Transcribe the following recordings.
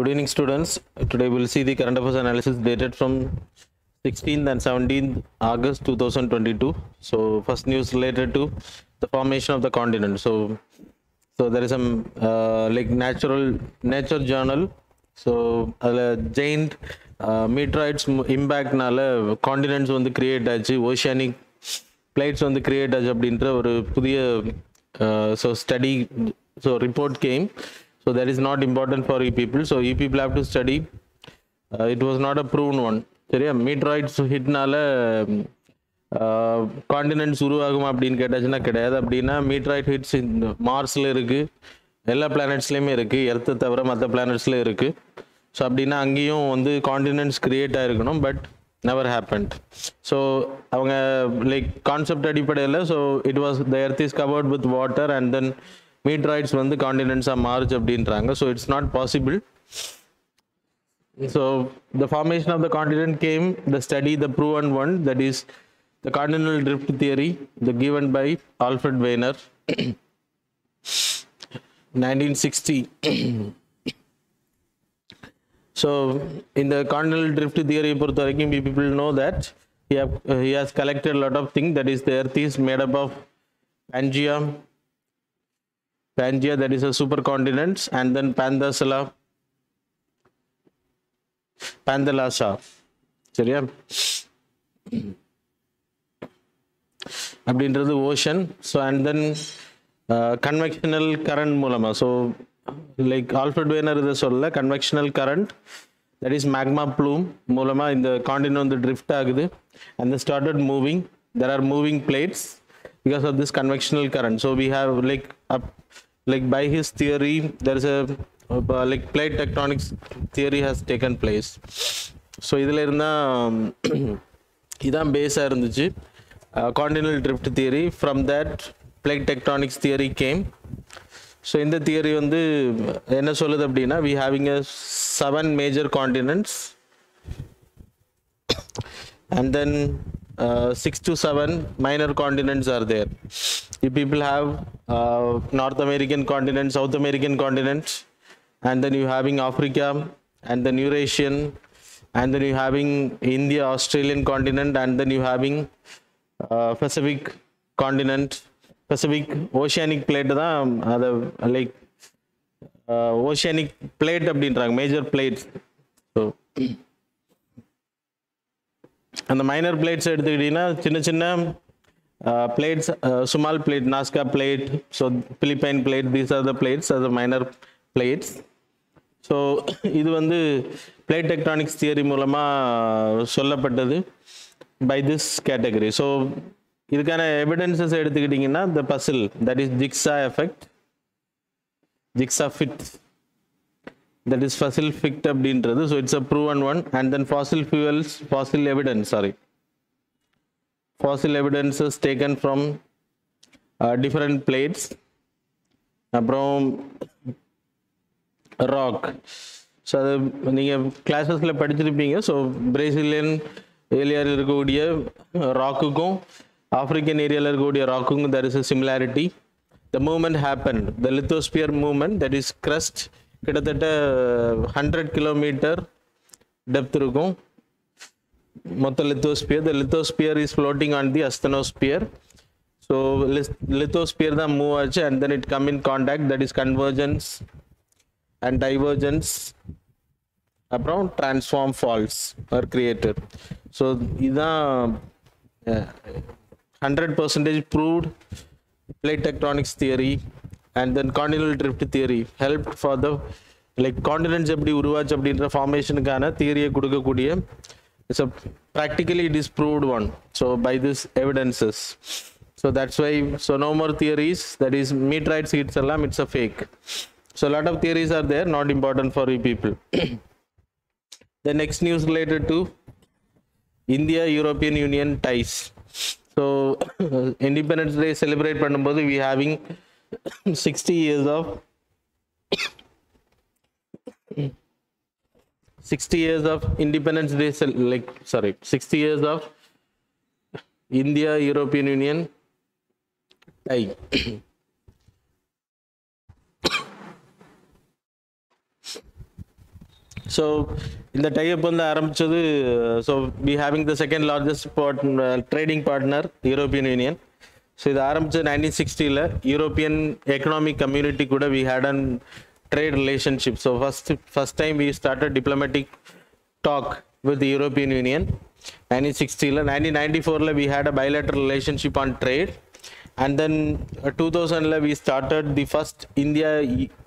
Good evening students. Today we will see the current affairs analysis dated from 16th and 17th August 2022. So first news related to the formation of the continent. So there is some like nature journal. So giant meteorites impact nala continents on the create oceanic plates on the create so study so report came. So that is not important for you people. So you people have to study. It was not a proven one. Seriya meteorites hit nala continents uruagum apdin kettachna kedayad apdina meteorite hits in Mars la irukku, ella planets layume irukku, earth thavara matha planets la irukku. So apdina angiyum vandu continents create aayiruknom, but never happened. So avanga like concept adipadala, so it was the earth is covered with water and then meteorites vandu continents are march apdinranga. So it's not possible. So the formation of the continent came the study, the proven one, that is the continental drift theory, the given by Alfred Wegener, 1960. So in the continental drift theory, people know that he has collected a lot of things. That is, the Earth is made up of Pangea, that is a supercontinent, and then Pandasala. Seriya. அப்படின்றது ocean. So and then convectional current மூலமாக, so like Alfred Wegener இதை சொல்ல convectional current, that is magma plume மூலமாக இந்த continent வந்து drift ஆகுது and then started moving. There are moving plates because of this convectional current. So we have like like by his theory there is like plate tectonics theory has taken place. So இதில் இருந்தால் இதுதான் பேஸாக இருந்துச்சு continental drift theory. From that plate tectonics theory came. So in the theory on the enna soludhu appadina, we having a 7 major continents and then 6 to 7 minor continents are there. You people have North American continent, South American continent, and then you having Africa, and then Eurasian, and then you having India, Australian continent, and then you having Pacific continent, Pacific oceanic plate தான் அது like oceanic plate அப்படின்றாங்க, major plates. So அந்த minor plates எடுத்துக்கிட்டீங்கன்னா சின்ன சின்ன plates, small plate, Nazca plate, so Philippine plate, these are the plates அது minor plates. So இது வந்து பிளேட் டெக்டானிக்ஸ் தியரி மூலமாக சொல்லப்பட்டது by this category. So idukana evidences eduthukittingna the puzzle, that is jigsaw effect, jigsaw fit, that is fossil fit abindrathu. So it's a proven one. And then fossil fuels, fossil evidences taken from different plates, from rock. So neenga classes la padichirupinga. So Brazilian ஏரியாவில் இருக்கக்கூடிய ராக்குக்கும் African ஏரியாவில் இருக்கக்கூடிய ராக்குக்கும் there is a similarity. The movement happen, the lithosphere movement, that is crust கிட்டத்தட்ட 100 kilometre depth இருக்கும் மொத்த lithosphere. The lithosphere is floating on the asthenosphere. So lithosphere தான் move ஆச்சு and then it come in contact, that is convergence and divergence, அப்புறம் transform falls are created. So இதுதான் 100% proved plate tectonics theory. And then continental drift theory help for the like continents எப்படி உருவாச்சு அப்படின்ற ஃபார்மேஷனுக்கான தியரியை கொடுக்கக்கூடிய it's a practically it is proved one. So by this evidences. So that's why so no more theories, that is meteorite seeds எல்லாம் it's a fake. So lot of theories are there, not important for you people. The next news related to India European Union ties. So Independence Day celebrate பண்ணும்போது we having 60 years of Independence Day, like sorry 60 years of India European Union tie. So in the tie-up on the Arambchadu, so we having the second largest trading partner, European Union. So in the Arambchadu 1960 la European Economic Community kuda we had an trade relationship. So first time we started diplomatic talk with the European Union 1960 la. 1994 la we had a bilateral relationship on trade, and then 2000 la we started the first India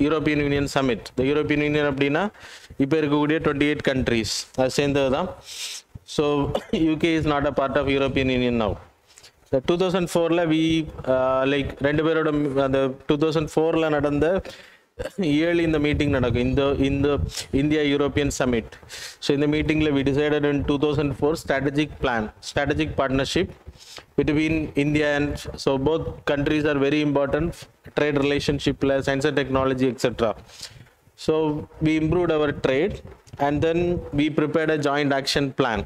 European Union summit. The European Union appadina ipo irukkudiya 28 countries adu sendadha. So UK is not a part of European Union now. The 2004 la we like rendu peroda the 2004 la nadanda yearly in the meeting nadakum in the India European summit. So in the meeting la we decided in 2004 strategic partnership between India and, so both countries are very important, trade relationship, science and technology, etc. So we improved our trade, and then we prepared a joint action plan.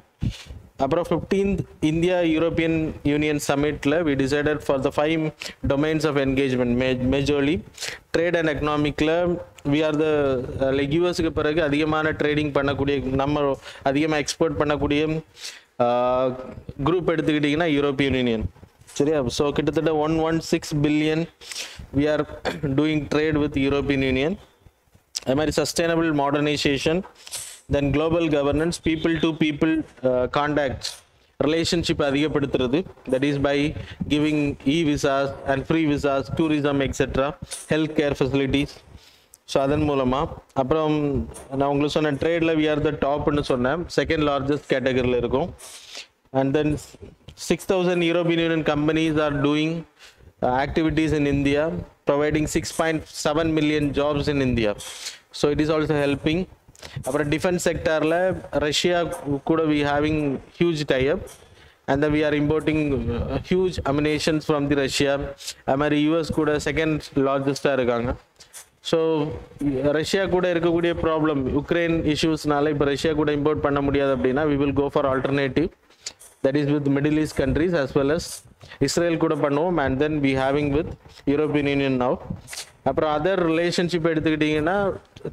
After 15th India European Union summit la we decided for the 5 domains of engagement, majorly trade and economic la. We are the like US ku peraga adhigamaana trading pannakudi namma adhigama export pannakudi group eduthukittingna European Union seriya. So kittathada 116 billion we are doing trade with European Union. Amari sustainable modernization, then global governance, people to people contacts, relationship adhigapaduthirathu, that is by giving e-visas and free visas, tourism, etc., healthcare facilities. So adan moolama appuram na ungalku sonna trade la we are the top nu sonna second largest category la irukum, and then 6000 European Union companies are doing activities in India, providing 6.7 million jobs in India. So it is also helping. Our defense sector la Russia kuda we having huge tie up, and then we are importing huge ammunitions from the Russia. Amari US kuda second largest ah irukanga. So Russia kuda irukkudiya problem Ukraine issues nala ipo Russia kuda import panna mudiyadhu appadina we will go for alternative, that is with Middle East countries as well as Israel kuda pannuvom, and then we having with European Union now. அப்புறம் other relationship எடுத்துக்கிட்டிங்கன்னா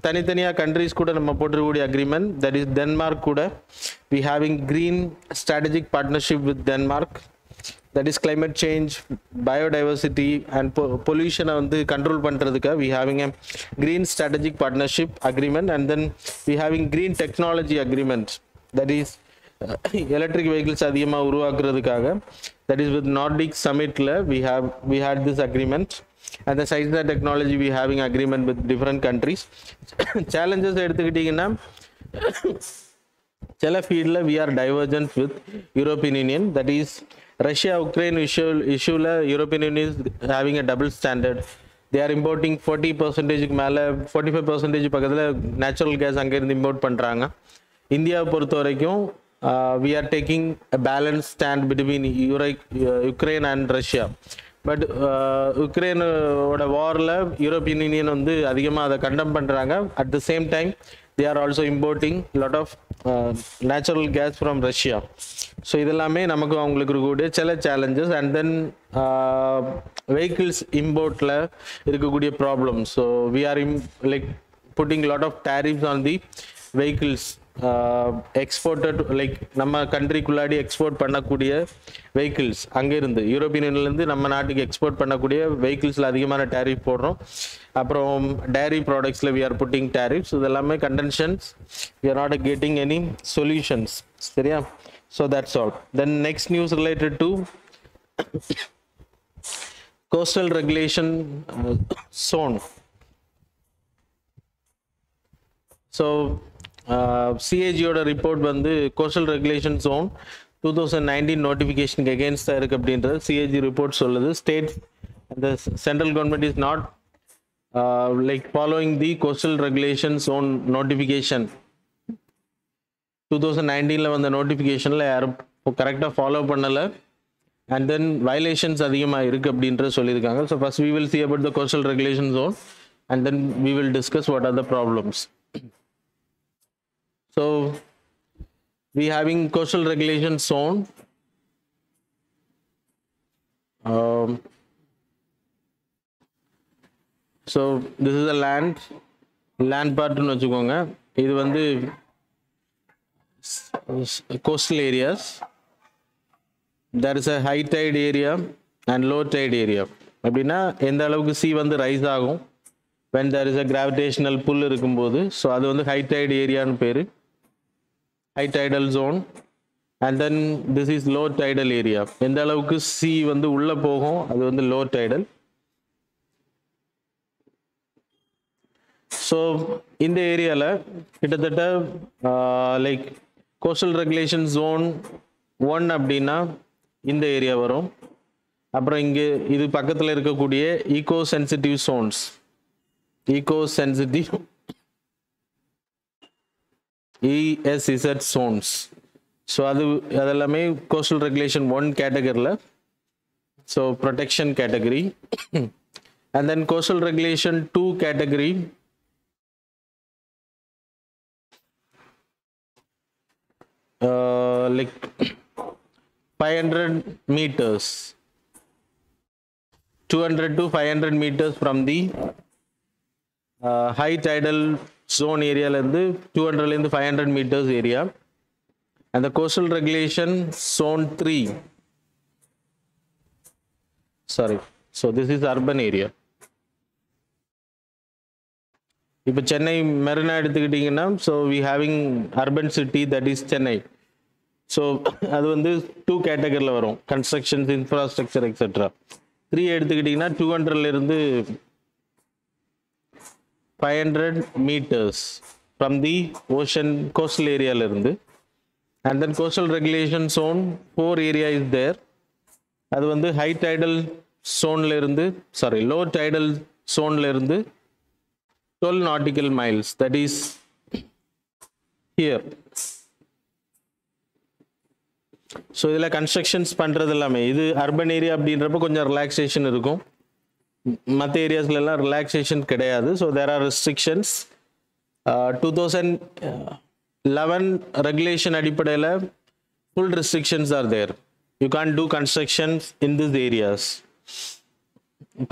தனித்தனியாக countries கூட நம்ம போட்டிருக்கக்கூடிய agreement, that is Denmark கூட we having green strategic partnership with Denmark, that is climate change, biodiversity and பொல்யூஷனை வந்து control பண்ணுறதுக்காக we having a green strategic partnership agreement, and then we having green technology agreement, that is electric vehicles அதிகமாக உருவாக்குறதுக்காக, that is with Nordic சமிட்டில் we had this agreement, and the science and technology we having agreement with different countries. Challenges eduthukittingna chala field la we are divergent with European Union, that is Russia Ukraine issue la European Union is having a double standard. They are importing 40% mala 45% pakadala natural gas anga irund import pandranga. India porthoraiyum we are taking a balanced stand between Ukraine and Russia, but Ukraine oda war la European Union வந்து அதிகமா அதை கண்டம் பண்றாங்க. At the same time they are also importing lot of natural gas from Russia. So இதெல்லாம் நமக்கு அவங்களுக்கு இருக்கக்கூடிய சில challenges, and then vehicles import la இருக்கக்கூடிய problems. So we are like putting lot of tariffs on the vehicles exported, like நம்ம கண்ட்ரிக்குள்ளாடி export பண்ணக்கூடிய vehicles அங்கேருந்து யூரோப்பியன் யூனியன்லேருந்து நம்ம நாட்டுக்கு எக்ஸ்போர்ட் பண்ணக்கூடிய வெஹிக்கிள்ஸில் அதிகமான டேரிஃப் போடுறோம். அப்புறம் டேரி ப்ராடக்ட்ஸில் வி ஆர் புட்டிங் டேரிஃப்ஸ். இது எல்லாமே contentions, we are not getting any solutions சரியா. So that's all. Then next news related to coastal regulation zone. So சிஏஜியோட ரிப்போர்ட் வந்து கோஸ்டல் ரெகுலேஷன் ஜோன் 2019 நோட்டிஃபிகேஷனுக்கு அகேன்ஸ்டாக இருக்குது அப்படின்றது சிஏஜி ரிப்போர்ட் சொல்லுது. ஸ்டேட் அந்த central government is not like following the coastal regulation zone notification. 2019 வந்த நோட்டிஃபிகேஷனில் யாரும் கரெக்டாக ஃபாலோ பண்ணலை, அண்ட் தென் வயலேஷன்ஸ் அதிகமாக இருக்குது அப்படின்றது சொல்லியிருக்காங்க. So first we will see about the coastal regulation zone, and then we will discuss what are the problems. So we having coastal regulation zone. So this is the land part nu vechukonga. இது வந்து coastal areas. There is a high tide area and low tide area. அப்படின்னா எந்த அளவுக்கு sea வந்து rice ஆகும் when there is a gravitational pull இருக்கும்போது, so அது வந்து high tide area னு பேரு, high tidal zone. And then this is low tidal area. எந்த அளவுக்கு sea வந்து உள்ள போகும் அது வந்து low tidal. So in the area la kitathatta like coastal regulation zone 1 அப்படினா இந்த ஏரியா வரும். அப்புறம் இங்க இது பக்கத்துல இருக்கக்கூடிய eco sensitive zones, eco sensitive ESZ zones. So அதெல்லாமே coastal regulation 1 category, so protection category. And then coastal regulation 2 category, like 500 meters, 200 to 500 meters from the high tidal zone area and 200 in the 500 meters area. And the coastal regulation zone 3, sorry, so this is urban area. If Chennai Marina eduthukittingna, so we having urban city, that is Chennai. So adu vandu two category la varum, constructions, infrastructure, etc. 3 eduthukittingna 200 la irundhu 500 meters from the ocean coastal area la irundhu. And then coastal regulation zone 4 area is there. adu vandu high tidal zone la irundhu, sorry, low tidal zone la irundhu 12 nautical miles, that is here. So idla constructions பண்றதெல்லாம் இது urban area அப்படின்றப்ப கொஞ்சம் relaxation இருக்கும், மற்ற areasல எல்லாம் relaxation கிடையாது. So there are restrictions. 2011 regulation அடிப்படையில full restrictions are there. You can't do constructions in these areas.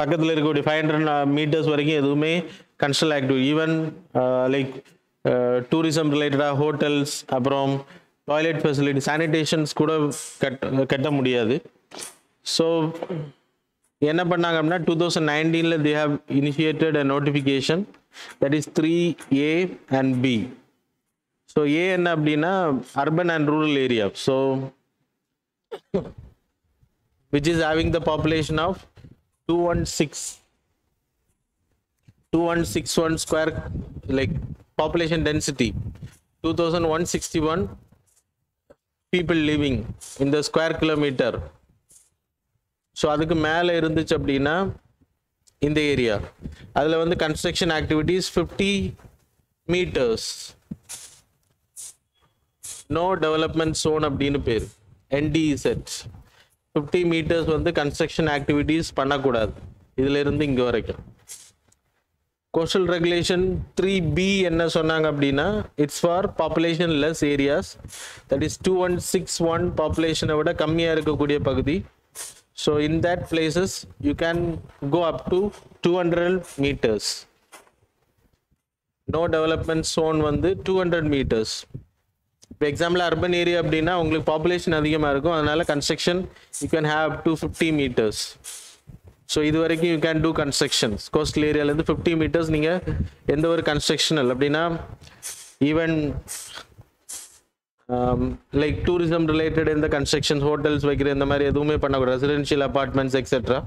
பக்கத்துல இருக்கக்கூடிய 500 meters வரைக்கும் எதுவுமே construction activity, even like tourism related hotels, aprom toilet facilities, sanitations kuda katta mudiyadu. So enna pannanga appadina 2019 la they have initiated a notification, that is 3A and B. So A enna appadina urban and rural area, so which is having the population of 2161 square, like population density 2161 people living in the square kilometer. So adukku mele irundichu appadina in the area adula vandu construction activities 50 meters, no development zone appdinu per NDZ. 50 meters vandu construction activities pannakudadu idile irundhu inga varaikku. Coastal regulation 3B என்ன சொன்னாங்க அப்படின்னா, it's for population less areas, that is 2161 population விட கம்மியா இருக்கக்கூடிய பகுதி. So in that places you can go up to 200 meters. No development zone வந்து 200 meters. For example urban area அப்படின்னா உங்களுக்கு population அதிகமா இருக்கும், அதனால construction you can have up to 50 meters. So இது வரைக்கும் you can do constructions. Coastal area ல இருந்து 50 meters நீங்க எந்த ஒரு constructional அப்படினா even like tourism related எந்த constructions, hotels வைக்கிற இந்த மாதிரி எதுவுமே பண்ணக்கூடாது, residential apartments etc.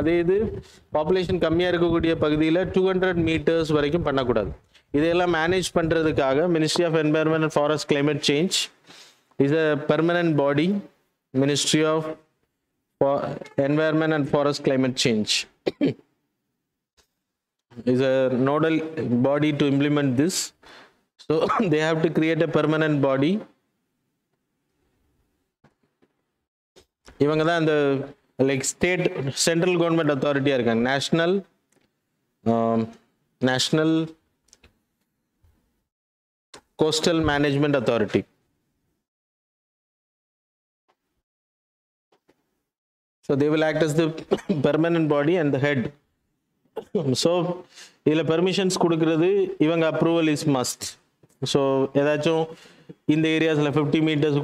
அதே இது population கம்மியா இருக்கக்கூடிய பகுதியில 200 meters வரைக்கும் பண்ணக்கூடாது. இதெல்லாம் மேனேஜ் பண்றதுக்காக Ministry of Environment and Forest Climate Change is a permanent body, Ministry of For Environment and Forest Climate Change is a nodal body to implement this. So they have to create a permanent body. இவங்க தான் அந்த like state central government authority இருக்காங்க, national coastal management authority. So they will act as the permanent body and the head So, permissions approval is must. So, in the areas 50 meters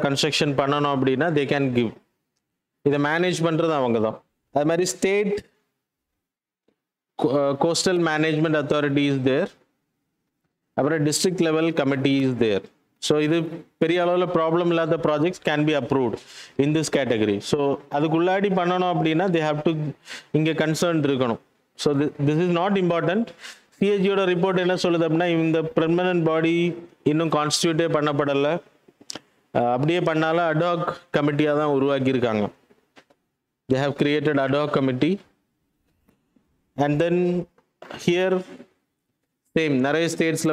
construction they can give. This management is state coastal management authority is there. District level committee is there. So, this problem the projects can be approved in this category. So, they have to be concerned. So, this is not important. CAG report is the permanent body constituted pannapadala. Ad hoc committee. They have created ad hoc committee. And then here, same, Naray states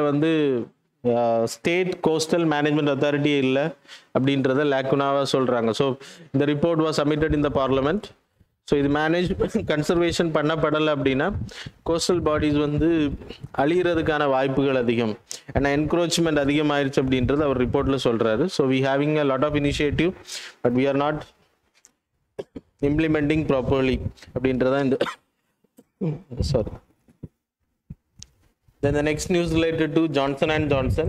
state coastal management authority illa, lacuna solranga. So, the report was submitted in the parliament. So, this management conservation panna padala abdina, coastal bodies vandu aliradukana vaipugal adhigam and encroachment adhigam ayiruchu abdindrathu our report la solraru. So, we having a lot of initiative, but we are not implementing properly abdindrathu and sorry. Then the next news related to Johnson and Johnson.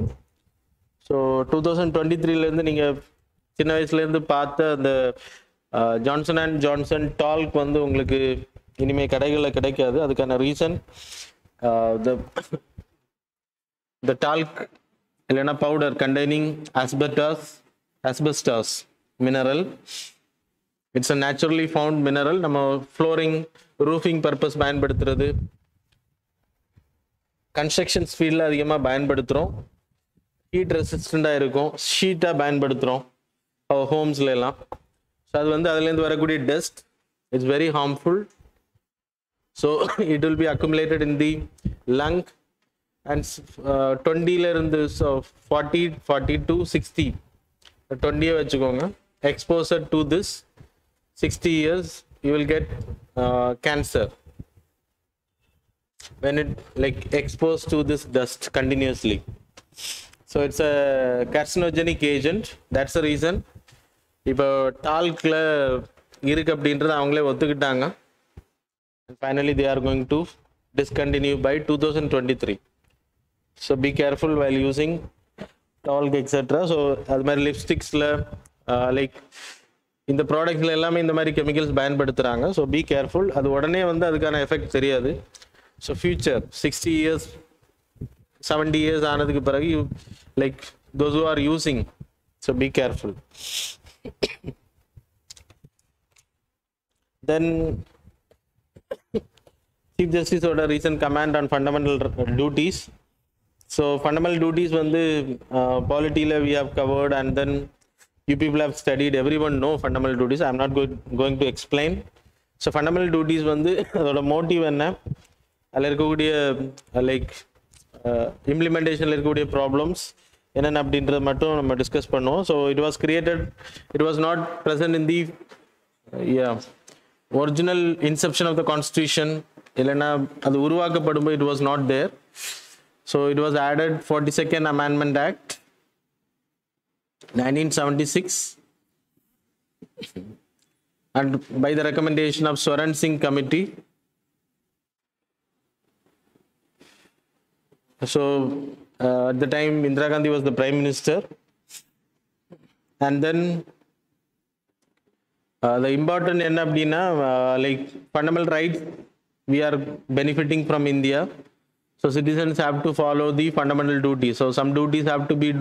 So 2023 la neenga chinna vayasla irundhu paatha the Johnson and Johnson talk vandu ungalku inime kadaigala kedaikadhu adukana reason the talc elena powder containing asbestos mineral. It's a naturally found mineral nama flooring roofing purpose பயன்படுத்துறது. Constructions field la adhigama பயன்படுத்துறோம். Heat resistant இருக்கும். Sheet பயன்படுத்துறோம் homes la எல்லாம். So அது அதுல இருந்து வரக்கூடிய dust is very harmful. So it will be accumulated in the lung and 20 ல இருந்து so 40 to 60 20 வெச்சுக்கோங்க. Exposure to this 60 years you will get cancer. When it exposed to this dust continuously. So it's a carcinogenic agent. That's the reason. If talc and finally they are going to discontinue by 2023. So be careful while using talc, etc. So lipsticks in the products chemicals ban. So be careful. Effect. So future 60 years 70 years those who are using, so be careful. Then Chief Justice order recent command on fundamental duties. So fundamental duties when the polity we have covered, and then you people have studied, everyone know fundamental duties. I am not going to explain. So fundamental duties when the motive and implementation problems discuss. So it was created, it was not present in the original inception of the constitution. It was not there. So it was added 42nd Amendment Act 1976 and by the recommendation of Swaran Singh committee. So at the time Indira Gandhi was the prime minister, and then the important end of Dina, fundamental rights we are benefiting from India. So citizens have to follow the fundamental duties. So some duties have to be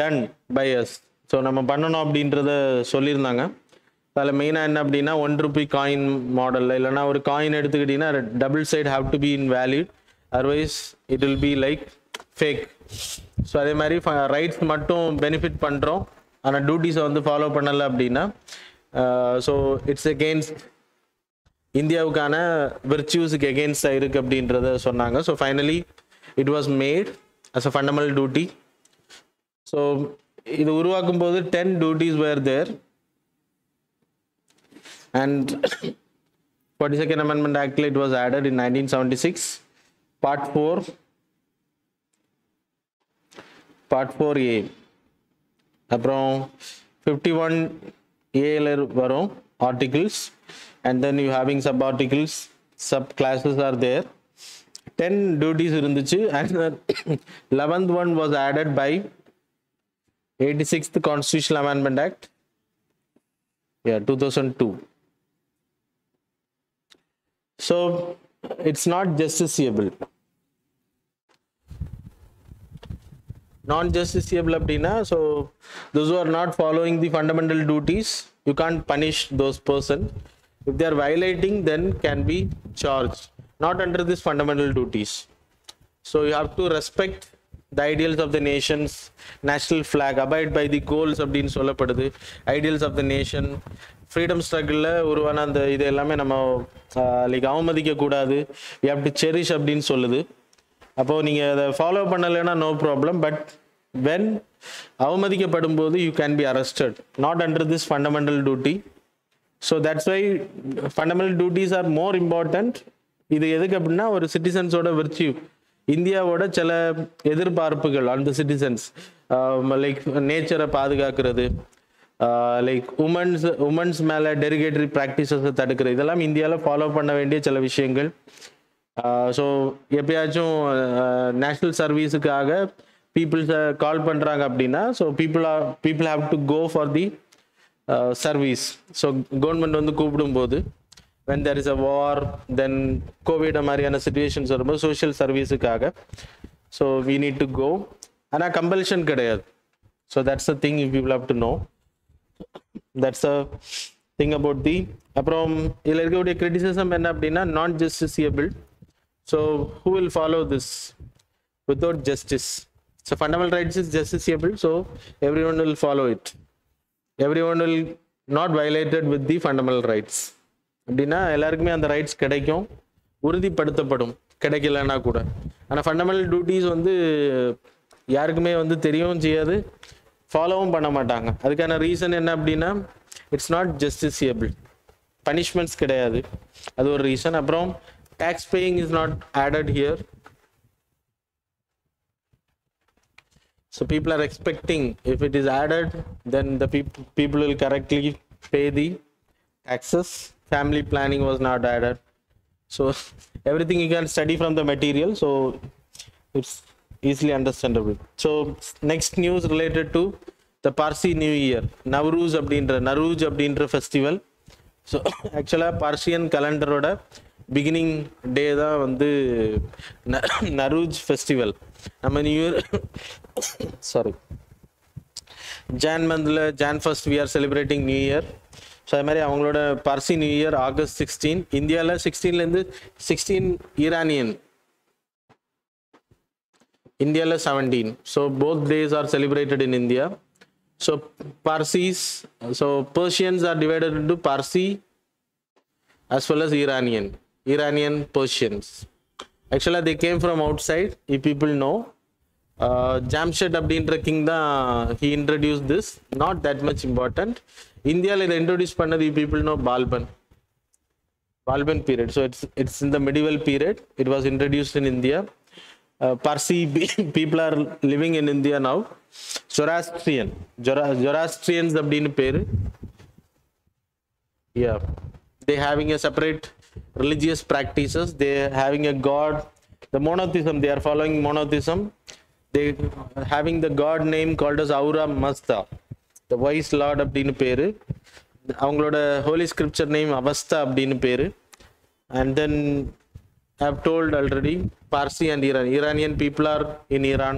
done by us. So nama pannanom abindratha solliranga. Adala main end of Dina 1 rupee coin model illana or coin eduthukitina double side have to be invalid. Otherwise, it will be fake. So, அதே மாதிரி rights மட்டும் benefit பண்றோம், ஆனா duties வந்து follow பண்ணல அப்படினா, so it's against இந்தியாவுக்கான virtues against இருக்கு அப்படின்றத சொன்னாங்க. So finally, it was made as a fundamental duty. So இது உருவாக்கும் போது 10 duties were there, and 42nd Amendment Act it was added in 1976. Part 4A. Apro 51A articles, and then you having sub articles sub classes are there. 10 duties irundichu, and the 11th one was added by 86th Constitutional Amendment Act, yeah, 2002. So it's not justiciable. Non-justiciable abdina, so those who are not following the fundamental duties, you can't punish those person. If they are violating, then can be charged, not under these fundamental duties. So you have to respect the ideals of the nation's national flag, abide by the goals of the ideals of the nation, freedom struggle, we have to cherish abdin. Appo neenga follow pannalena no problem, but when avamadikkappadum bodhu you can be arrested, not under this fundamental duty. So that's why fundamental duties are more important. Idu edhukku appadina or citizens oda virtue, India oda chala edirpaarpugal on the citizens, like nature paadugakkurathu, like women's mela derogatory practices thadukkira, idellam India la follow panna vendiya chala vishayangal. So எப்பயாச்சும் national service காக people call பண்றாங்க அப்படினா, so people have to go for the service. So government வந்து கூப்பிடும்போது, when there is a war, then covid மாதிரியான situations வரும்போது social service காக, so we need to go. ஆனா compulsion கிடையாது. So that's the thing people have to know. That's a thing about the அப்புறம் இதுல இருக்கக்கூடிய criticism என்ன அப்படினா, not justiciable. So who will follow this without justice? So fundamental rights is justiciable, so everyone will follow it. Everyone will not violate it with the fundamental rights. அப்படின்னா எல்லாருக்குமே அந்த rights கிடைக்கும், உறுதிப்படுத்தப்படும், கிடைக்கலன்னா கூட. ஆனால் ஃபண்டமெண்டல் டியூட்டிஸ் வந்து யாருக்குமே வந்து தெரியவும் செய்யாது, ஃபாலோவும் பண்ண மாட்டாங்க. அதுக்கான ரீசன் என்ன அப்படின்னா, இட்ஸ் நாட் ஜஸ்டிசியபிள், பனிஷ்மெண்ட்ஸ் கிடையாது, அது ஒரு ரீசன். அப்புறம் tax paying is not added here, so people are expecting if it is added, then the people will correctly pay the taxes. Family planning was not added, so everything you can study from the material, so it's easily understandable. So next news related to the Parsi New Year, Nowruz abdindra festival. So actually Persian calendar oda beginning day தான் வந்து Nowruz festival. நம்ம new year sorry Jan மந்தில் Jan 1st we are celebrating new year. So அது மாதிரி அவங்களோட Parsi new year August 16. இந்தியாவில் 16லேருந்து 16 Iranian, இந்தியாவில் 17. So both days are celebrated in India. So Parsis, so Persians are divided into Parsi as well as Iranian Persians. Actually they came from outside, if people know. Jamshed Abdindra King da, he introduced this, not that much important. India la introduce pannadhu, you people know, Balban period. So it's in the medieval period, it was introduced in India. Parsi people are living in India now. Zoroastrians abdin peru, yeah, they having a separate religious practices, they having a god, the monotheism, they are following monotheism. They having the god name called as Ahura Mazda, the wise lord abdin peru. Avangaloda holy scripture name Avastha abdin peru. And then I have told already Parsi and Iran. Iranian people are in Iran,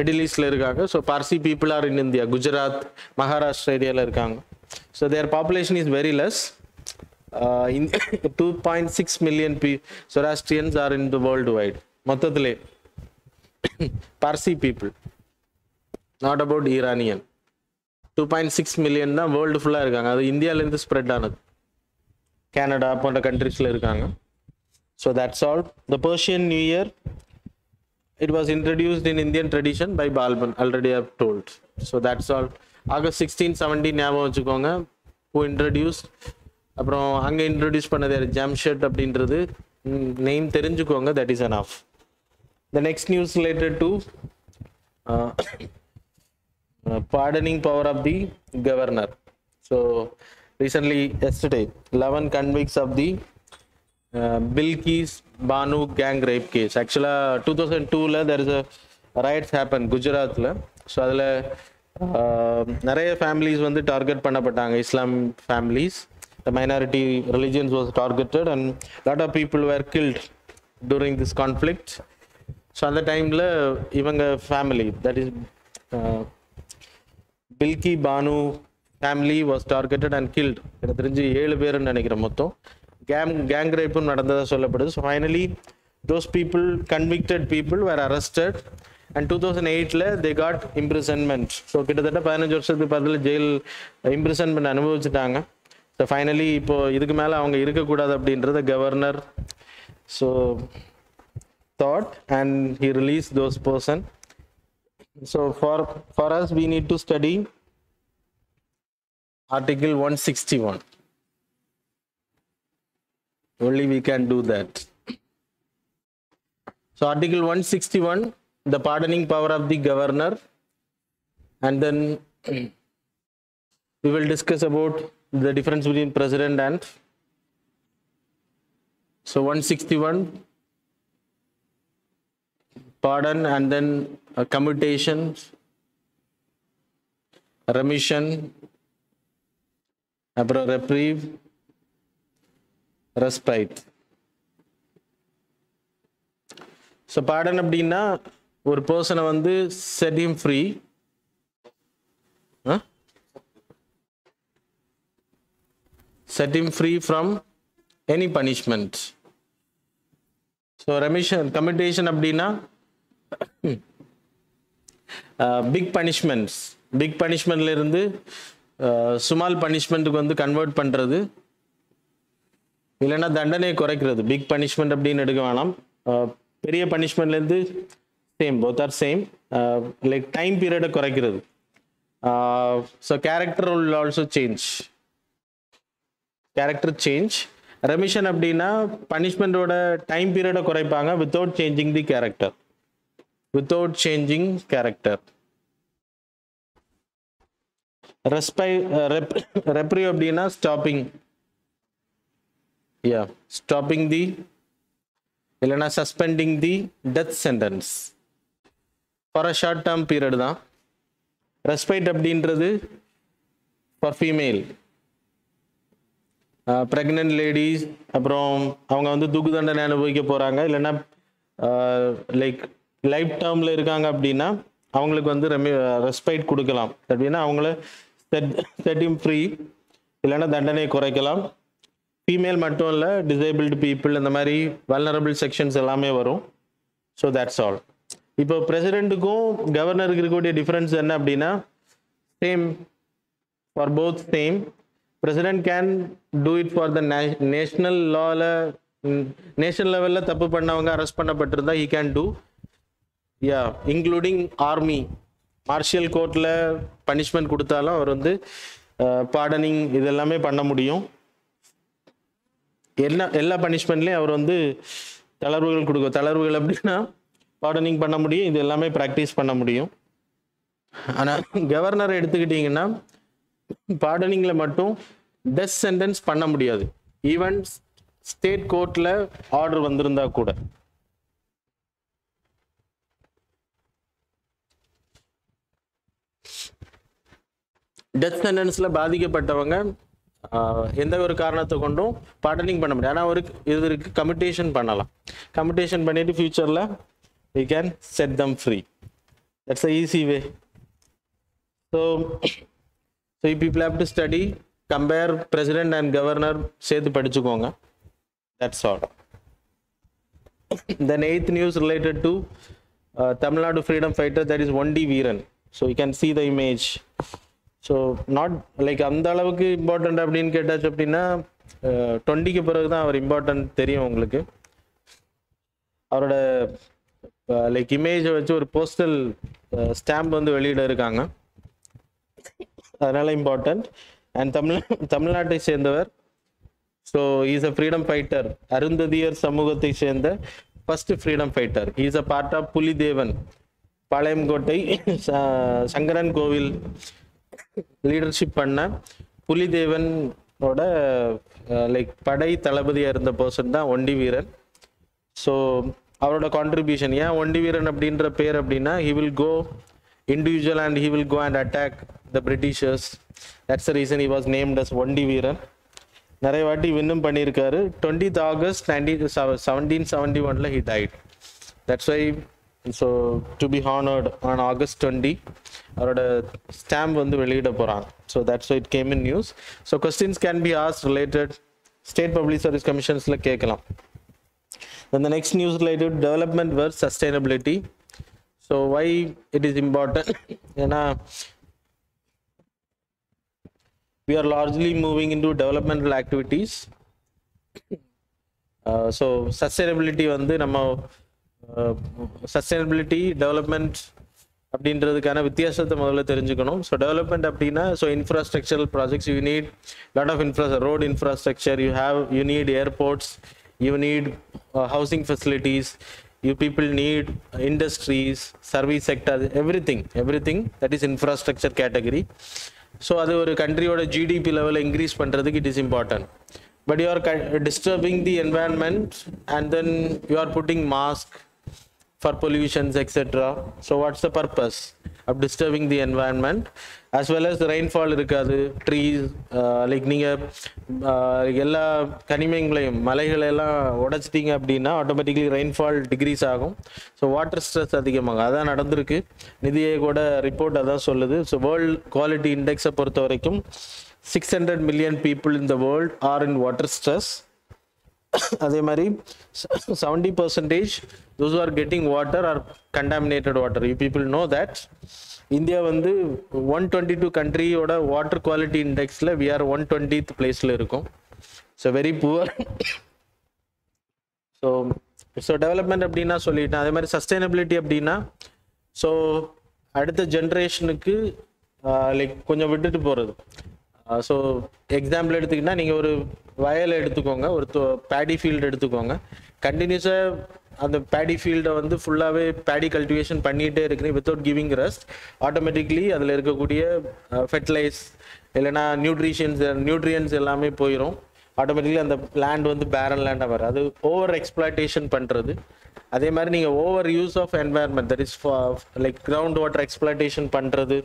Middle East la irukanga. So Parsi people are in India, Gujarat, Maharashtra area la irukanga. So their population is very less. 2.6 million Zoroastrians are in the worldwide. Mottathile Parsi people, not about Iranian. 2.6 million na world full ah irukanga. Adu India la irundhu spread aanadhu, Canada போன்ற countries la irukanga. So that's all. The Persian New Year, it was introduced in Indian tradition by Balban, already I have told. So that's all. August 16 17 ஞாபகம் வச்சுக்கோங்க, who introduced. அப்புறம் அங்கே introduce பண்ணது யார், ஜாம்ஷெட் அப்படின்றது name தெரிஞ்சுக்கோங்க, that is enough. The next news related to pardoning power of the governor. So recently yesterday 11 convicts of the Bilkis-Banu gang rape case. Actually 2002 la there is a riots happened Gujarat la. So adla நிறைய families வந்து target பண்ணப்பட்டாங்க. Islam families, the minority religions was targeted and lot of people were killed during this conflict. So at the time la ivanga family, that is Bilkis-Banu family was targeted and killed. எனக்கு தெரிஞ்சு 7 பேர் நினைக்கிறேன் மொத்தம். Gang rape நடந்ததா சொல்லப்படுது. So finally those people, convicted people were arrested. And 2008 la they got imprisonment. So கிட்டத்தட்ட 15 வருஷத்துக்கு பதில jail imprisonment அனுபவிச்சிட்டாங்க. So finally இப்போ இதுக்கு மேல அவங்க இருக்க கூடாது அப்படின்றத governor so thought and he released those person. So for us we need to study article 161. Only we can do that. So article 161, the pardoning power of the governor, and then we will discuss about the difference between president and. So 161, pardon, and then commutation, remission, reprieve, respite. So pardon அப்படின்னா ஒரு person வந்து set him free, set him free from any punishment. So remission, commutation அப்படின்னா big punishmentல இருந்து small punishmentக்கு வந்து convert பண்றது. இல்லனா தண்டனையை குறைக்கிறது. big punishment அப்படினு எடுக்க வேணாம். பெரிய பனிஷ்மெண்ட்ல இருந்து same, both are same, like time period குறைக்கிறது. So character will also change, character change. remission அப்படினா பனிஷ்மெண்டோட time period குறைப்பாங்க without changing the character, without changing character. reprieve அப்படினா stopping, yeah, stopping the illana suspending the death sentence for a short term period da. Respite abindrathu for female, pregnant ladies, aprom avanga vandu dugudandana anubavikka poranga, illana like life term la irukanga abdina avangalukku vandu respite kudukalam, abdina avangala set him free, illana dandanai koraikalam. Female மட்டும் இல்ல, disabled people அந்த மாதிரி vulnerable sections எல்லாமே வரும். So that's all. இப்போ பிரசிடென்ட்டுக்கும் கவர்னருக்கு இருக்கக்கூடிய difference என்ன அப்படின்னா same, for both same. President can do it for the national lawல, நேஷனல் லெவல்ல தப்பு பண்ணவங்க அரெஸ்ட் பண்ணப்பட்டிருந்தா he can do, yeah, including army martial courtல பனிஷ்மெண்ட் கொடுத்தாலும் அவர் வந்து பார்டனிங் இதெல்லாமே பண்ண முடியும். எல்லா பனிஷ்மெண்ட்லயும் அவர் வந்து தளர்வுகள் கொடுக்கும். தளர்வுகள் அப்படின்னா பார்டனிங் பண்ண முடியும், இது எல்லாமே ப்ராக்டிஸ் பண்ண முடியும். ஆனால் கவர்னரை எடுத்துக்கிட்டிங்கன்னா பார்டனிங்கில் மட்டும் டெத் சென்டென்ஸ் பண்ண முடியாது, ஈவன் ஸ்டேட் கோர்ட்டில் ஆர்டர் வந்திருந்தா கூட. டெத் சென்டென்ஸில் பாதிக்கப்பட்டவங்க எந்த ஒரு காரணத்தை கொண்டும் பார்டனிங் பண்ண முடியாது, ஆனால் ஒரு இதுக்கு கம்யூட்டேஷன் பண்ணலாம். கம்யூட்டேஷன் பண்ணிட்டு ஃபியூச்சரில் we can set them free. That's a easy way. So people have to study, compare president and governor சேர்த்து படிச்சுக்கோங்க. That's all. Then 8th news related to Tamil Nadu freedom fighter, that is Ondi Veeran. So you can see the image. So not like அந்த அளவுக்கு important அப்படின்னு கேட்டாச்சு அப்படின்னா 20க்கு பிறகு தான் அவர் important தெரியும் உங்களுக்கு. அவரோட லைக் இமேஜை வச்சு ஒரு போஸ்டல் ஸ்டாம்ப் வந்து வெளியிட இருக்காங்க, அதனால் இம்பார்ட்டண்ட். அண்ட் தமிழ்நாட்டை சேர்ந்தவர். So is a freedom fighter, Arunthathiyar சமூகத்தை சேர்ந்த first freedom fighter. Is a part of Pulithevan, Palayamkottai Sankaran Kovil leadership பண்ண புலிதேவன் like Padai Talabadiya இருந்த person தான் Ondi Veeran. So our contribution, yeah, Ondi Veeran abdindra pair abdina, he will go individual and he will go and attack the Britishers. That's the reason he was named as Ondi Veeran. Narayavati Vinnum Panirkaru, 20th August 1771 he died. That's why, so to be honored on August 20, our stamp on the Velida Puran. So that's why it came in news. So questions can be asked related State Public Service Commissions like Kekalam. Then the next news related development versus sustainability. So why it is important? We are largely moving into developmental activities. So sustainability on the number. Sustainability, development, so development, so infrastructural projects, you need a lot of road infrastructure, you need airports, you need housing facilities, you people need industries, service sector, everything that is infrastructure category. So other country or GDP level increase it is important. But you are disturbing the environment and then you are putting mask for pollutions, etc. So what's the purpose of disturbing the environment? As well as the rainfall, trees, like automatically rainfall decrease. So water stress report. So world quality index 600 million people in the world are in water stress. 70% those who are getting water are contaminated water. You people know that. India 122 country oda water quality index le we are 120th place le irukom. So very poor. So development appadina sollitan adhe mari sustainability appadina so adutha generation ku like konjam vittu poradhu. So example eduthukna neenga oru vayal edutukonga oru paddy field edutukonga continuous and the paddy field vandu full away paddy cultivation pannite irukku without giving rest automatically adile irukkodiya fertilize illana nutrients ellame poirum automatically and the land vandu barren land avar adu over exploitation pandrathu adhe mari neenga over use of environment that is for like ground water exploitation pandrathu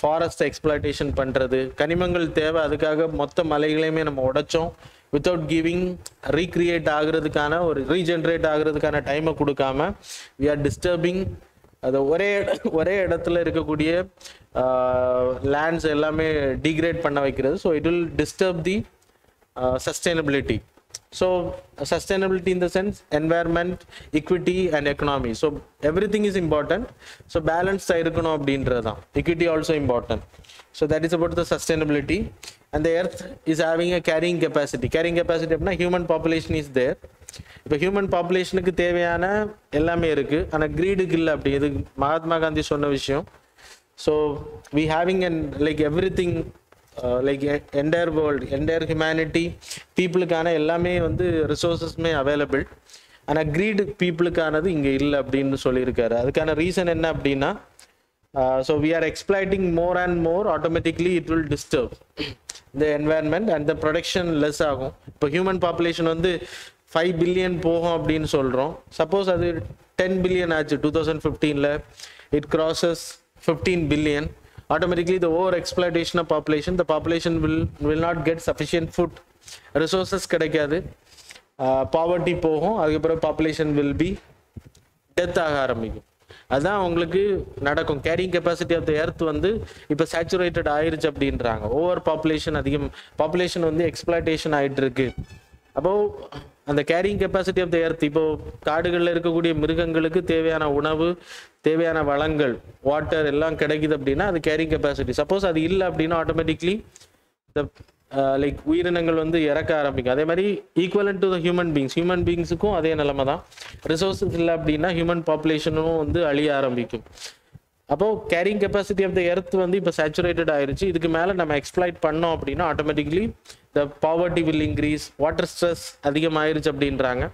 forest exploitation பண்றது கனிமங்கள் தேவை அதுக்காக மொத்த மலைகளையுமே நம்ம உடைச்சோம் without giving recreate ஆகிறதுக்கான ஒரு regenerate ஆகிறதுக்கான டைமை கொடுக்காம we are disturbing அது ஒரே இடத்துல இருக்கக்கூடிய lands எல்லாமே degrade பண்ண வைக்கிறது. So it will disturb the sustainability. So sustainability in the sense environment, equity and economy, so everything is important. So balanced ah irukano abindradha equity also important. So that is about the sustainability. And the earth is having a carrying capacity appadina human population is there. If human population ku thevayana ellame irukku ana greed illa apdi idu Mahatma Gandhi sonna vishayam. So we having an like everything like entire world, entire humanity, people kana ellame resources may available. And agreed people kanadu inga illa appadinu sollirukkaru. Adukana reason enna appadina so we are exploiting more and more, automatically it will disturb the environment and the production less agum. If human population 5 billion pogum appadinu solrom, suppose adu 10 billion aachu 2015 la, it crosses 15 billion, automatically the over exploitation of population, the population will not get sufficient food resources kedaikadhu, poverty pogum, adukapra population will be death aga arambikkum. அதான் உங்களுக்கு நடக்கும். Carrying capacity of the earth இப்ப saturated ஆயிருச்சு அப்படின்றாங்க. Over population population exploitation ஆயிட்டு இருக்கு. அப்போ அந்த carrying capacity of the earth இப்போ காடுகளில் இருக்கக்கூடிய மிருகங்களுக்கு தேவையான உணவு, தேவையான வளங்கள், வாட்டர் எல்லாம் கிடைக்குது அப்படின்னா அது கேரிங் கெபாசிட்டி. சப்போஸ் அது இல்லை அப்படின்னா ஆட்டோமேட்டிக்லி லைக் உயிரினங்கள் இறக்க ஆரம்பிக்கும். அதே மாதிரி ஈக்குவலன் டு த ஹியூமன் பீயிங்ஸுக்கும் அதே நிலைமை தான். ரிசோர்ஸஸ் இல்லை அப்படின்னா ஹியூமன் பாப்புலேஷனும் அழிய ஆரம்பிக்கும். அப்போ carrying capacity of the earth இப்போ சேச்சுரேட்டட் ஆயிருச்சு. இதுக்கு மேலே நம்ம எக்ஸ்ப்ளாய்ட் பண்ணோம் அப்படின்னா automatically the poverty will increase, water stress அதிகமாயிருச்சு அப்படின்றாங்க.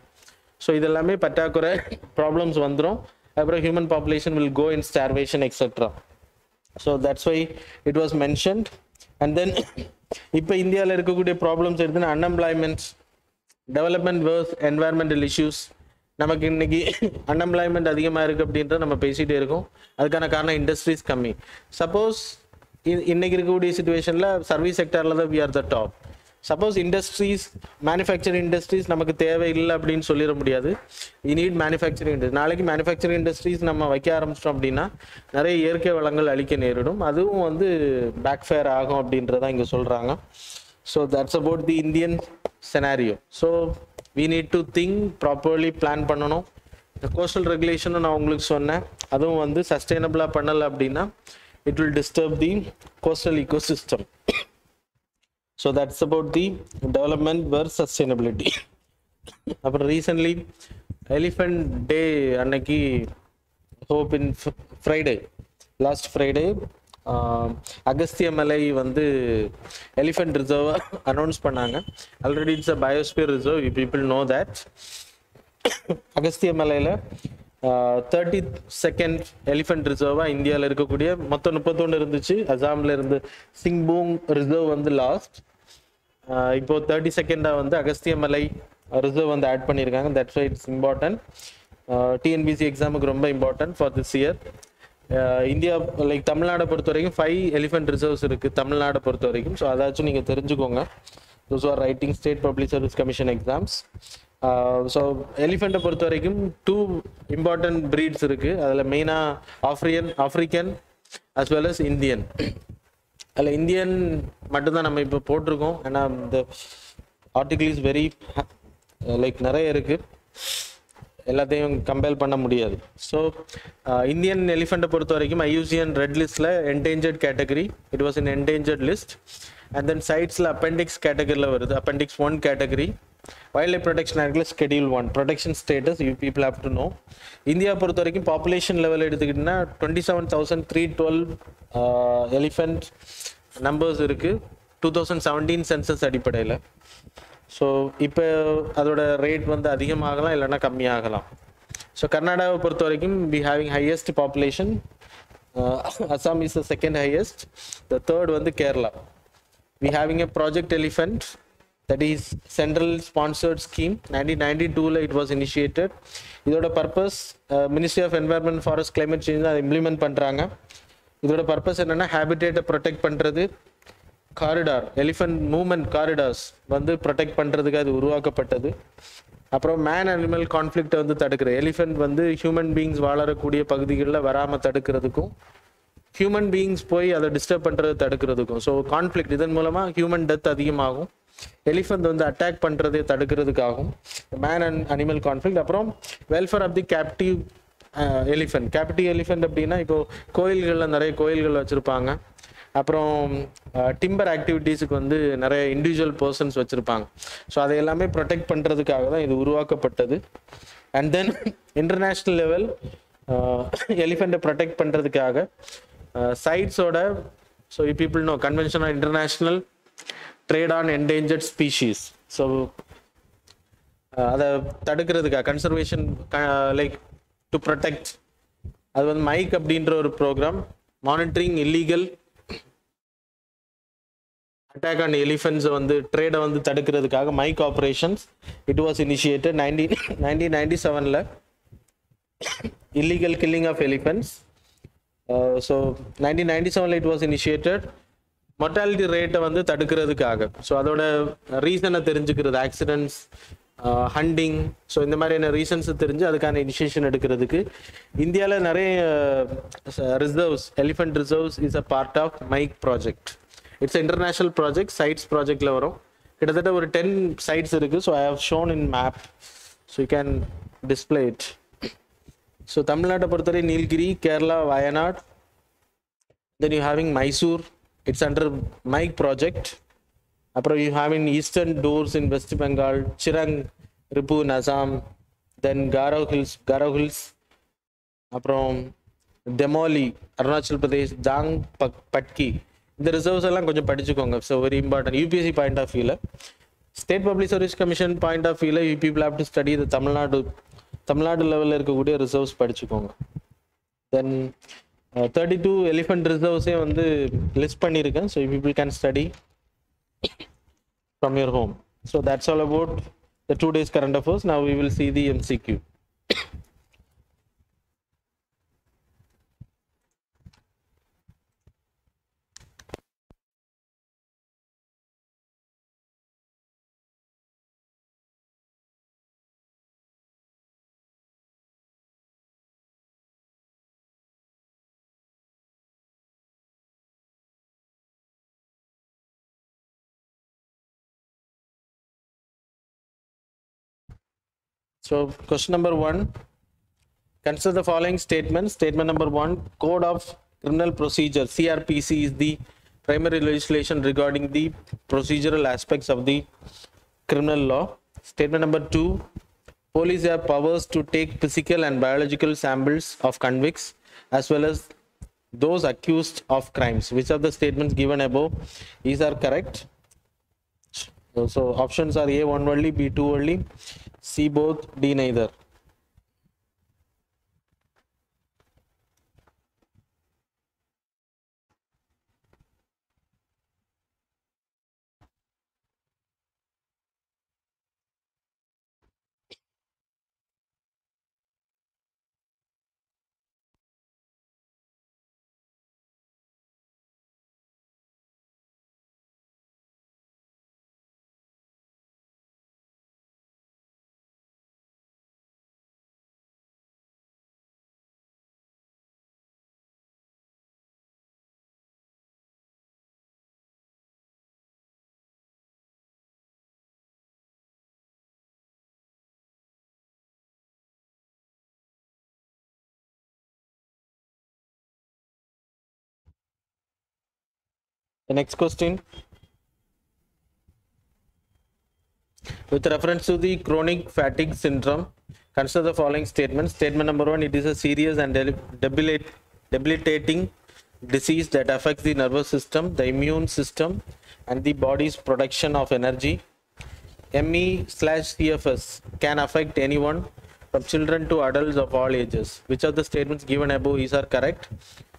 ஸோ இதெல்லாமே பற்றாக்குறை ப்ராப்ளம்ஸ் வந்துடும். அப்புறம் human population will go in starvation etcetera. So that's why it was mentioned. And then இப்போ இந்தியாவில் இருக்கக்கூடிய ப்ராப்ளம்ஸ் எடுத்துன்னா unemployments, development versus environmental issues. நமக்கு இன்றைக்கி அன்எம்ப்ளாய்மெண்ட் அதிகமாக இருக்குது அப்படின்றத நம்ம பேசிகிட்டே இருக்கோம். அதுக்கான காரணம் இண்டஸ்ட்ரீஸ் கம்மி. சப்போஸ் இன்றைக்கி இருக்கக்கூடிய சுச்சுவேஷனில் சர்வீஸ் செக்டாரில் தான் we are the top. Suppose industries manufacturing industries நமக்கு தேவையில்லை அப்படின்னு சொல்லிட முடியாது. We need manufacturing industry. நாளைக்கு மேனுஃபேக்சரிங் இண்டஸ்ட்ரீஸ் நம்ம வைக்க ஆரம்பிச்சிட்டோம் அப்படின்னா நிறைய இயற்கை வளங்கள் அழிக்க நேரிடும். அதுவும் வந்து பேக்ஃபயர் ஆகும் அப்படின்றதான் இங்கே சொல்கிறாங்க. So that's about the Indian scenario. So we need to think properly plan பண்ணணும். இந்த கோஸ்டல் ரெகுலேஷனும் நான் உங்களுக்கு சொன்னேன், அதுவும் வந்து சஸ்டெயினபிளாக பண்ணலை அப்படின்னா it will disturb the coastal ecosystem. So that's about the development versus sustainability. After recently elephant day annaki hope in last friday Agasthiya Malayi vandu elephant reserve announce pannanga. Already it's a biosphere reserve, you people know that. Agasthiya Malayila 32nd elephant ரிசர்வாக இந்தியாவில் இருக்கக்கூடிய மொத்தம் 31 இருந்துச்சு. அசாமில் இருந்து சிங்பூங் reserve வந்து last. இப்போது 32nd வந்து அகஸ்திய மலை ரிசர்வ் வந்து ஆட் பண்ணியிருக்காங்க. That's why it's important. TNPSC எக்ஸாமுக்கு ரொம்ப important for this year. India like தமிழ்நாடை பொறுத்த வரைக்கும் 5 எலிஃபென்ட் ரிசர்வ்ஸ் இருக்குது தமிழ்நாடை பொறுத்த வரைக்கும். ஸோ அதாச்சும் நீங்கள் தெரிஞ்சுக்கோங்க. Those are writing state public service commission exams. So எலிஃபெண்ட்டை பொறுத்த வரைக்கும் 2 இம்பார்ட்டன்ட் ப்ரீட்ஸ் இருக்குது. அதில் மெயினாக African as well as Indian. அதில் இந்தியன் மட்டும்தான் நம்ம இப்போ போட்டிருக்கோம். ஏன்னா இந்த ஆர்டிகிள் இஸ் வெரி லைக் நிறைய இருக்குது, எல்லாத்தையும் கம்பேர் பண்ண முடியாது. ஸோ இந்தியன் எலிஃபெண்ட்டை பொறுத்த வரைக்கும் ஐயூசிஎன் ரெட் லிஸ்ட்டில் endangered category, it was in endangered list. And then சைட்ஸில் அப்பெண்டிக்ஸ் கேட்டகரியில் வருது, appendix 1 கேட்டகரி. Wildlife Protection Act Schedule 1 protection status, you people have to know. India பொறுத்த வரைக்கும் பாப்புலேஷன் லெவல் எடுத்துக்கிட்டோன்னா 27,312 எலிஃபென்ட் நம்பர்ஸ் இருக்குது 2017 சென்சஸ் அடிப்படையில். ஸோ இப்போ அதோட ரேட் வந்து அதிகமாகலாம் இல்லைன்னா கம்மியாகலாம். ஸோ கர்நாடகாவை பொறுத்த வரைக்கும் we having highest population. Assam is the second highest. The third வந்து Kerala. We having a project elephant. That is central sponsored scheme. 1992 it was initiated. Idoda purpose Ministry of Environment, Forest, Climate Change da implement pandranga. Idoda purpose enna habitat protect pandrathu, corridor elephant movement corridors vandu protect pandradhukku adu uruvaakapattathu. Appo man animal conflict vandu tadukra, elephant vandu human beings vaalarakkudiya pagudigilla varama tadukradhukku, human beings poi adha disturb pandradhu tadukradhukku. So conflict idhan moolama human death adhigamaagum. Elephant வந்து attack பண்ணுறதை தடுக்கிறதுக்காகவும் man and animal conflict. அப்புறம் welfare of the captive elephant. Captive elephant அப்படின்னா இப்போது கோயில்களில் நிறைய கோயில்கள் வச்சுருப்பாங்க. அப்புறம் டிம்பர் ஆக்டிவிட்டீஸுக்கு வந்து நிறைய இண்டிவிஜுவல் பர்சன்ஸ் வச்சுருப்பாங்க. ஸோ அதை எல்லாமே ப்ரொடெக்ட் பண்ணுறதுக்காக தான் இது உருவாக்கப்பட்டது. அண்ட் தென் இன்டர்நேஷ்னல் லெவல் எலிஃபண்ட்டை ப்ரொடெக்ட் பண்ணுறதுக்காக சைட்ஸோட, so you people know, convention on international trade on endangered species. So அதை தடுக்கிறதுக்காக கன்சர்வேஷன் லைக் டு ப்ரொடெக்ட். அது வந்து மைக் அப்படின்ற ஒரு program, monitoring illegal attack on எலிஃபென்ட்ஸை வந்து ட்ரேடை வந்து தடுக்கிறதுக்காக MIKE operations it was initiated 1997 illegal killing of elephants. So 1997 it was initiated. Mortality ரேட்டை வந்து தடுக்கிறதுக்காக. ஸோ அதோட ரீசனை தெரிஞ்சுக்கிறது, ஆக்சிடென்ட்ஸ், ஹண்டிங், ஸோ இந்த மாதிரியான ரீசன்ஸை தெரிஞ்சு அதுக்கான இனிஷியேஷன் எடுக்கிறதுக்கு இந்தியாவில் நிறைய reserves, elephant reserves is a part of MIKE project. It's international project, sides ப்ராஜெக்டில் வரும். கிட்டத்தட்ட ஒரு 10 சைட்ஸ் இருக்குது. So I have shown in map, so you can display it. So தமிழ்நாட்டை பொறுத்தவரை Nilgiri, Kerala, Wayanad, then you having Mysore, it's under Mike project. Apro you have in eastern doors in West Bengal, Chirang, Ripu, Nazam, then Garo Hills, apro Demoli, Arunachal Pradesh, Dang, Patki. இந்த reserves எல்லாம் கொஞ்சம் படிச்சுக்கோங்க. So very important UPSC point of வியூவில், state public service commission point of வியூவில் you people have to study the Tamil Nadu லெவலில் இருக்கக்கூடிய reserves படிச்சுக்கோங்க. Then 32 elephant reserves வந்து லிஸ்ட் பண்ணியிருக்கேன். So people can study. from your home. So that's all about the 2 days current affairs. Now we will see the MCQ. So question number 1, consider the following statement. Statement number 1, Code of Criminal Procedure CRPC is the primary legislation regarding the procedural aspects of the criminal law. Statement number 2, police have powers to take physical and biological samples of convicts as well as those accused of crimes. Which of the statements given above is correct? So options are A, one only, B, two only, C, both, D, neither. The next question, with reference to the chronic fatigue syndrome, consider the following statement. Statement number 1, it is a serious and debilitating disease that affects the nervous system, the immune system, and the body's production of energy. ME/CFS can affect anyone from children to adults of all ages. Which of the statements given above is correct?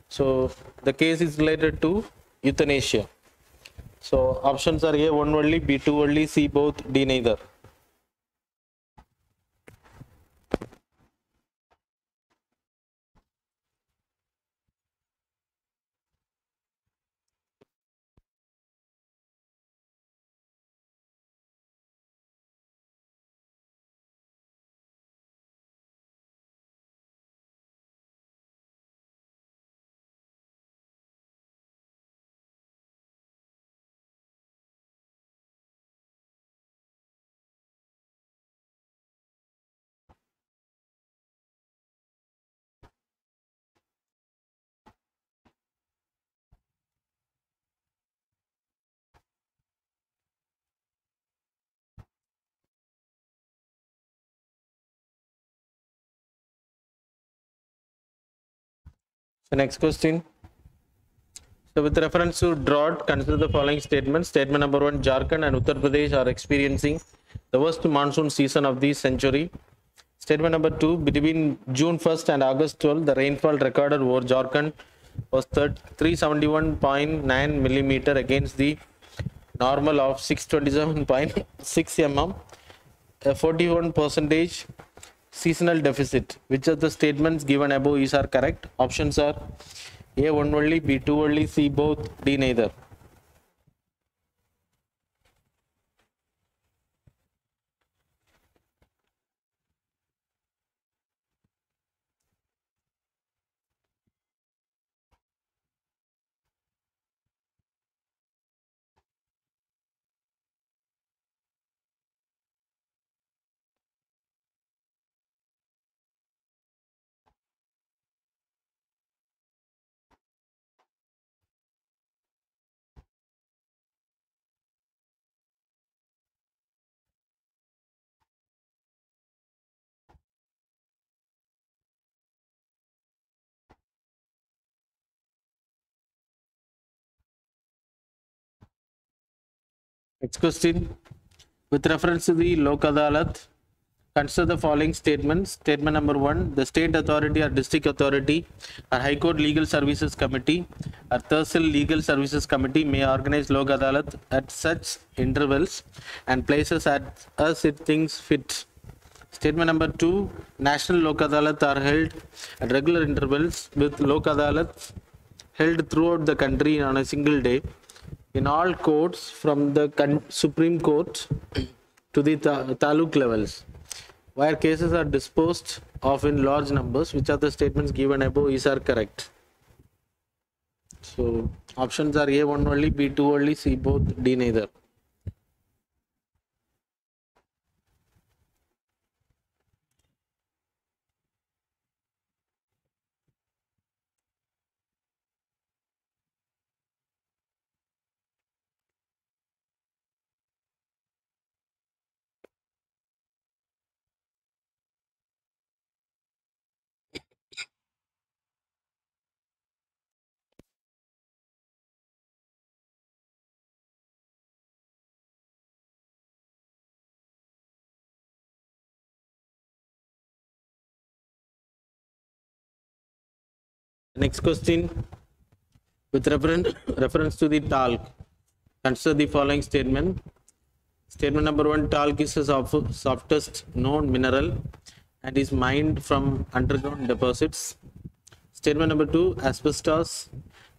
So the case is related to euthanasia. So options are A, one only, B, two only, C, both, D, neither. The next question, so with reference to drought, consider the following statement. Statement number 1, Jharkhand and Uttar Pradesh are experiencing the worst monsoon season of the century. Statement number 2, between June 1st and August 12th, the rainfall recorded over Jharkhand was 371.9 millimeter against the normal of 627.6 mm, a 41% seasonal deficit. Which of the statements given above is correct? Options are A, one only, B, two only, C, both, D, neither. Next question, with reference to the Lok Adalat, Consider the following statements. Statement number 1, the state authority or district authority or High Court Legal Services Committee or Tehsil Legal Services Committee may organize Lok Adalat at such intervals and places as it thinks fit. Statement number 2, national Lok Adalat are held at regular intervals with Lok Adalats held throughout the country on a single day in all courts from the Supreme Court to the Taluk levels, where cases are disposed of in large numbers. Which are the statements given above is are correct? So options are A1 only, B2 only, C both, D neither. Next question, with reference to the talc, consider the following statement. Statement number 1, talc is the softest known mineral and is mined from underground deposits. Statement number 2, asbestos,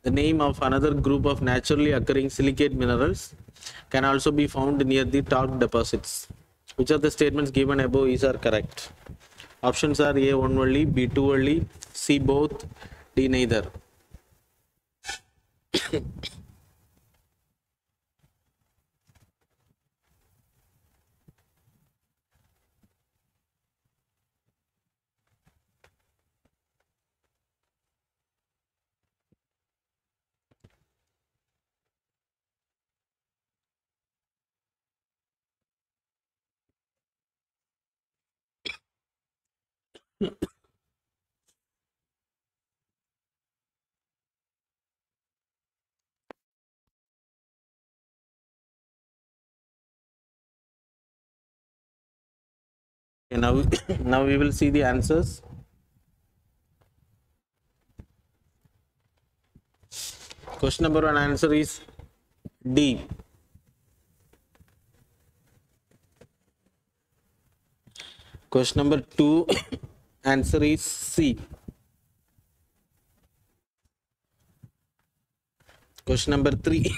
the name of another group of naturally occurring silicate minerals, can also be found near the talc deposits. Which of the statements given above is are correct? Options are A1 only, B2 only, C both, D neither. Okay, now we will see the answers. Question number 1 answer is D. Question number 2 answer is C. Question number 3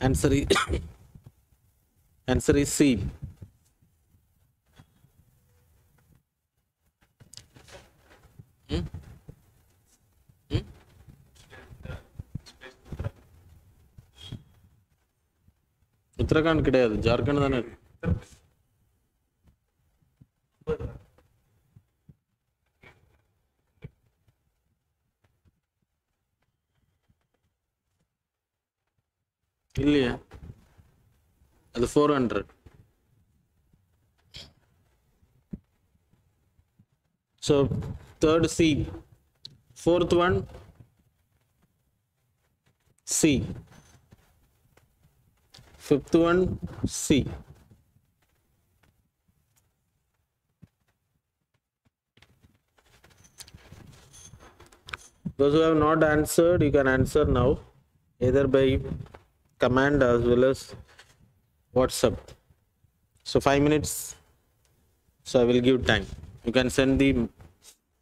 answer is C. Uttarakhand kedayadu, Jharkhand thana. Illiya adu 400. So third C. Fourth one C. Fifth one C. Those who have not answered, you can answer now either by command as well as WhatsApp. So 5 minutes, so I will give time. You can send the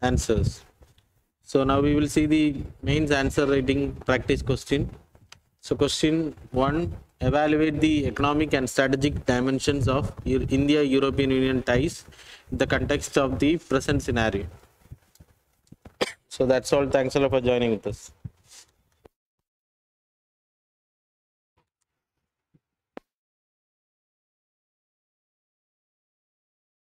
answers. So now we will see the mains answer writing practice question. So question 1, evaluate the economic and strategic dimensions of India European Union ties in the context of the present scenario. So that's all. Thanks a lot for joining with us.